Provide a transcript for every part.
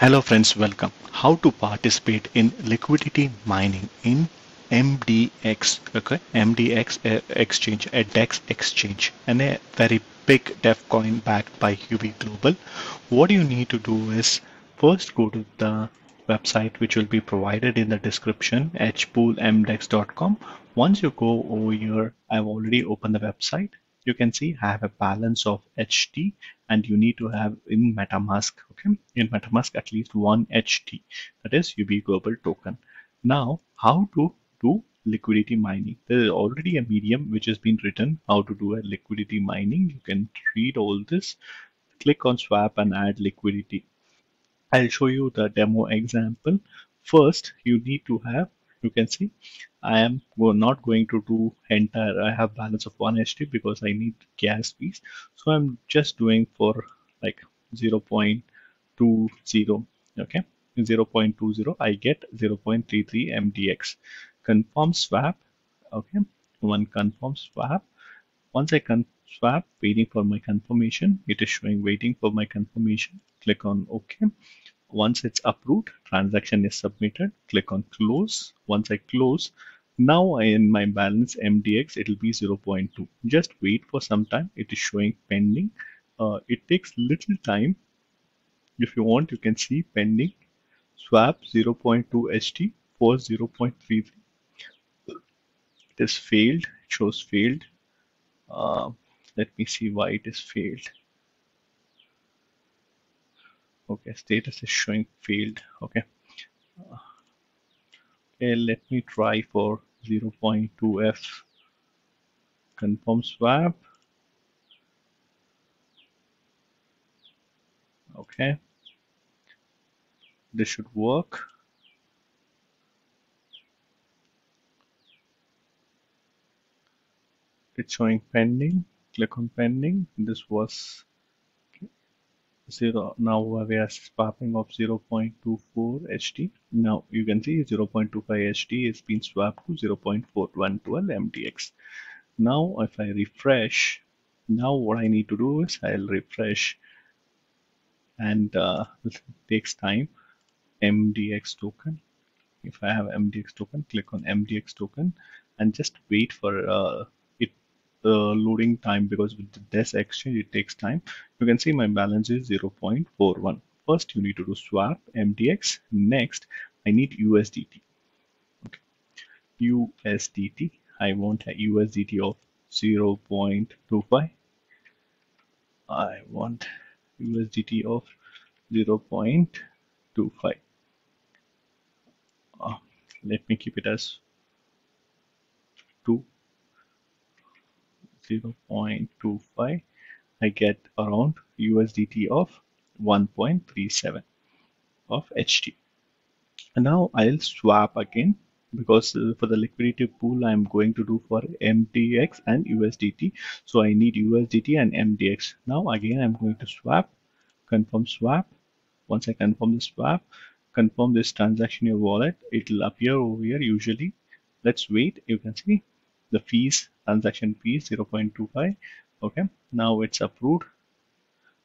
Hello friends, welcome. How to participate in liquidity mining in MDX, okay? MDX exchange, a DEX exchange, and a very big DEF coin backed by UB Global. What you need to do is first go to the website which will be provided in the description, hpoolmdex.com. Once you go over here, I've already opened the website. You can see I have a balance of HT, and you need to have in MetaMask, okay, in MetaMask at least one HT, that is UB Global token. Now how to do liquidity mining? There is already a medium which has been written how to do a liquidity mining. You can read all this, click on swap and add liquidity. I'll show you the demo example. First you need to have, you can see I am not going to do entire, I have balance of 1 HT because I need gas fees. So I'm just doing for like 0.20, okay, in 0.20 I get 0.33 MDX. Confirm swap, okay, one confirm swap. Once I can swap, waiting for my confirmation, it is showing waiting for my confirmation. Click on OK. Once it's approved, transaction is submitted. Click on close. Once I close, now in my balance MDX, it will be 0.2. Just wait for some time. It is showing pending. It takes little time. If you want, you can see pending. Swap 0.2 HT for 0.33. It is failed. It shows failed. Let me see why it is failed. Okay, status is showing failed. Okay, let me try for 0.2F. Confirm swap. Okay, this should work. It's showing pending. Click on pending. This was zero. Now we are swapping of 0.24 HT. Now you can see 0.25 HT has been swapped to 0.4112 MDX. Now if I refresh, now what I need to do is I'll refresh, and this takes time. MDX token. If I have MDX token, click on MDX token and just wait for loading time, because with the DEX exchange it takes time. You can see my balance is 0.41. First you need to do swap MDX. Next I need USDT, okay, USDT. I want a USDT of 0.25. I want USDT of 0.25. Let me keep it as 0.25. I get around USDT of 1.37 of HT. And now I'll swap again, because for the liquidity pool I'm going to do for MDX and USDT. So I need USDT and MDX. Now again I'm going to swap. Confirm swap. Once I confirm the swap, confirm this transaction in your wallet. It will appear over here usually. Let's wait. You can see the fees, transaction fees 0.25. okay, now it's approved.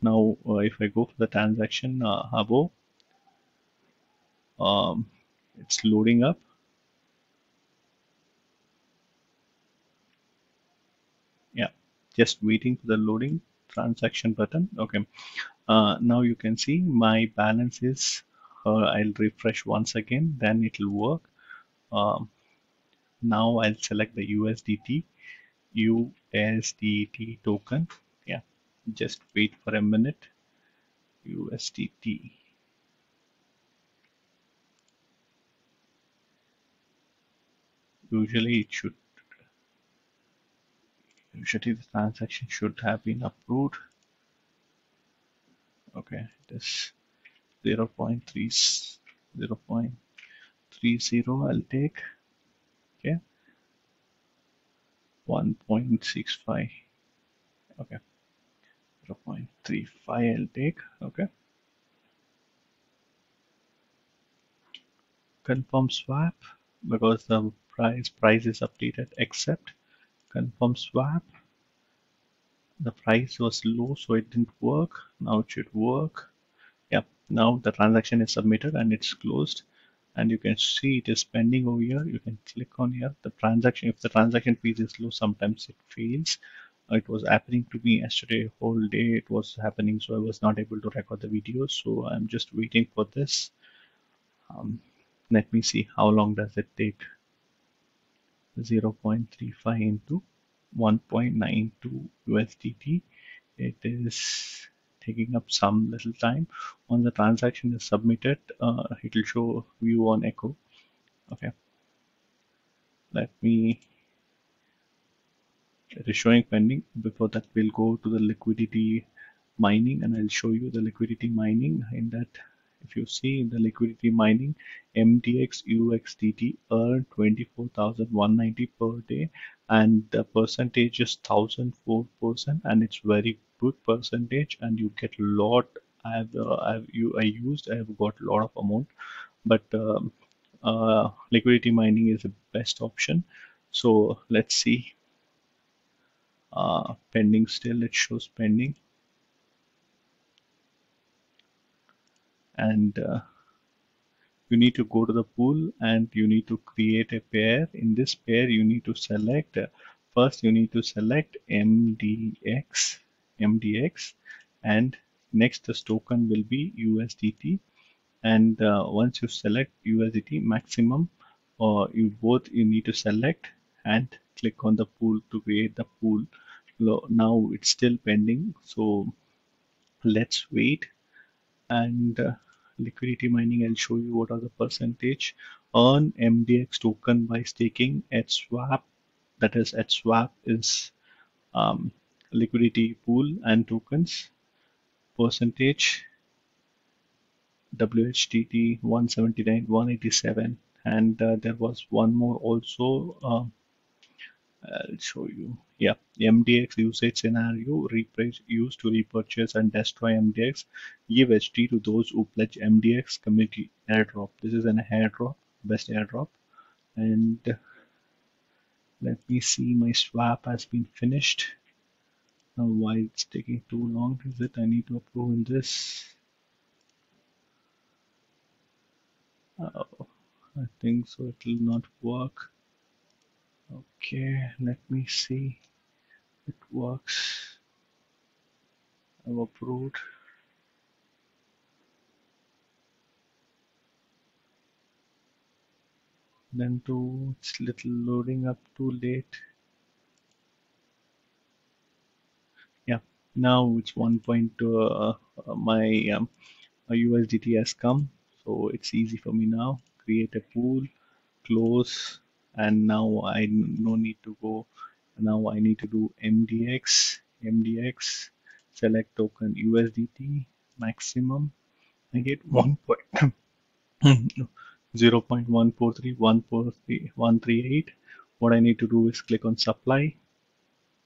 Now if I go for the transaction above, it's loading up. Yeah, just waiting for the loading transaction button. Okay, now you can see my balance is, I'll refresh once again, then it will work. Now I'll select the USDT token. Yeah, just wait for a minute. USDT. Usually it should, usually the transaction should have been approved. Okay, it is 0.30. I'll take 1.65. okay, 0.35 I'll take. Okay, confirm swap, because the price is updated. Accept. Confirm swap. The price was low so it didn't work. Now it should work. Yep. Now the transaction is submitted and it's closed, and you can see it is pending over here. You can click on here. The transaction, if the transaction fees is low, sometimes it fails. It was happening to me yesterday, whole day it was happening, so I was not able to record the video. So I'm just waiting for this. Let me see how long does it take. 0.35 into 1.92 USDT. It is taking up some little time. Once the transaction is submitted, it will show view on Echo. Okay, let me, it is showing pending. Before that, we'll go to the liquidity mining and I'll show you the liquidity mining. In that, if you see in the liquidity mining, MTX UXDT earned 24,190 per day, and the percentage is 1004%, and it's very good percentage, and you get a lot. I have got a lot of amount, but liquidity mining is the best option. So let's see. Pending still, it shows pending, and you need to go to the pool and you need to create a pair. In this pair, you need to select, first you need to select MDX, and next this token will be USDT, and once you select USDT maximum, you need to select and click on the pool to create the pool. Now it's still pending, so let's wait. And liquidity mining, I'll show you what are the percentage. Earn MDX token by staking at swap, that is at swap is liquidity pool and tokens. Percentage WHTT 179 187, and there was one more also. I'll show you. Yeah, MDX usage scenario: replace, used to repurchase and destroy MDX. Give HT to those who pledge MDX. Community airdrop. This is an airdrop, best airdrop. And let me see, my swap has been finished. Now, why it's taking too long? Is it? I need to approve in this. Oh, I think so. It will not work. Okay, let me see. It works. I've approved. Then too, it's little loading up too late. Yeah, now it's 1.2. My USDT has come, so it's easy for me now. Create a pool, close. And now I no need to go. Now I need to do MDX, select token USDT maximum. I get 0.143138. What I need to do is click on supply,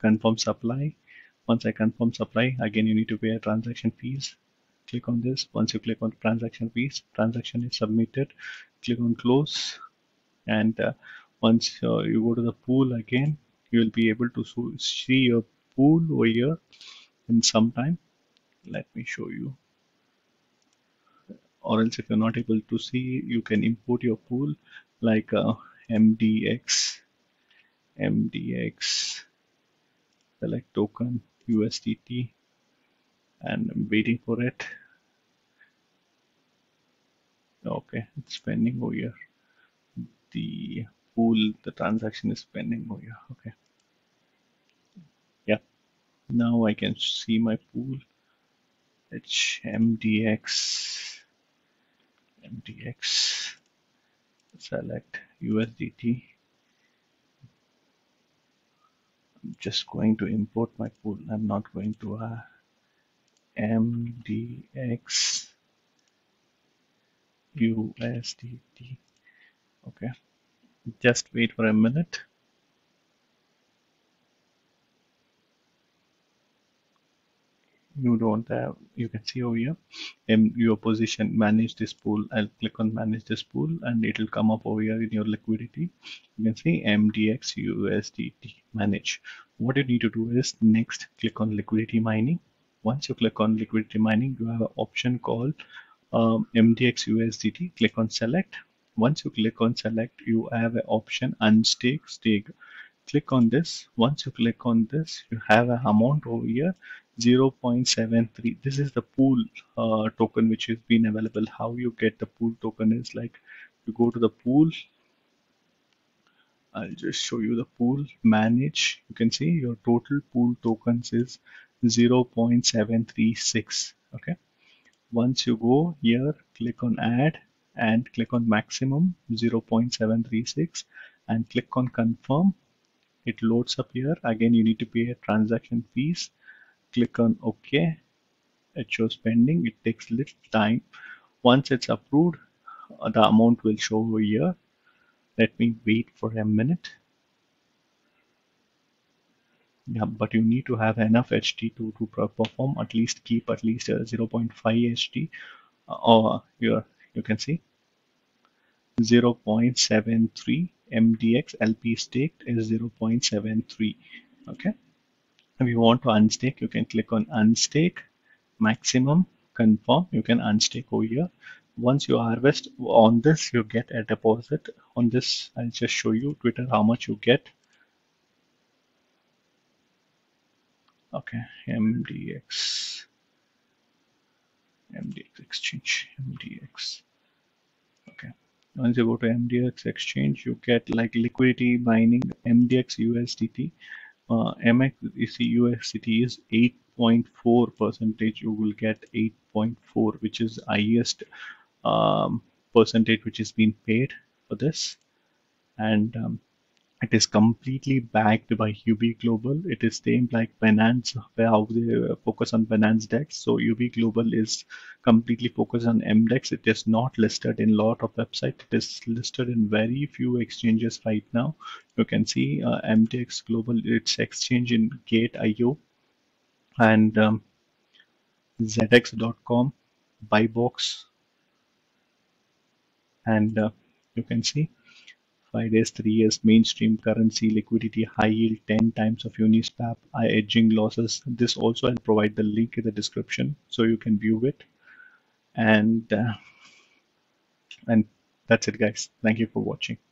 confirm supply. Once I confirm supply, again you need to pay a transaction fees. Click on this. Once you click on transaction fees, transaction is submitted. Click on close, and once you go to the pool again, you will be able to see your pool over here in some time. Let me show you. Or else, if you're not able to see, you can import your pool like MDX, select token USDT, and I'm waiting for it. Okay, it's pending over here. The pool, the transaction is pending over here. Okay. Yeah. Now I can see my pool. It's MDX. Select USDT. I'm just going to import my pool. I'm not going to MDX USDT. Okay, just wait for a minute. You don't have, you can see over here your position, manage this pool. I'll click on manage this pool and it will come up over here in your liquidity. You can see MDX USDT manage. What you need to do is next click on liquidity mining Once you click on liquidity mining, you have an option called MDX USDT. Click on select. Once you click on select, you have an option unstake, stake. Click on this. Once you click on this, you have an amount over here, 0.73. This is the pool token which has been available. How you get the pool token is like you go to the pool. I'll just show you the pool, manage. You can see your total pool tokens is 0.736. Okay. Once you go here, click on add and click on maximum 0.736 and click on confirm. It loads up here. Again, you need to pay a transaction fees. Click on OK. It shows pending. It takes little time. Once it's approved, the amount will show over here. Let me wait for a minute. Yeah, but you need to have enough HT to perform, at least keep at least 0.5 HT or here you can see 0.73 MDX LP staked is 0.73. Okay. If you want to unstake, you can click on unstake, maximum, confirm, you can unstake over here. Once you harvest on this, you get a deposit on this. I'll just show you Twitter how much you get. Okay, MDX exchange, MDX. Okay, once you go to MDX exchange, you get like liquidity mining MDX USDT. MXDC USDT is 8.4%. You will get 8.4, which is highest percentage which is being paid for this, and it is completely backed by UB Global. It is same like Binance, where how they focus on Binance DEX. So UB Global is completely focused on MDEX. It is not listed in lot of websites. It is listed in very few exchanges right now. You can see MDX Global, it's exchange in Gate.io and ZX.com, Buybox, and you can see 5 days, 3 years, mainstream currency, liquidity, high yield, 10 times of Uniswap, hedging losses. This also I'll provide the link in the description so you can view it. And that's it, guys. Thank you for watching.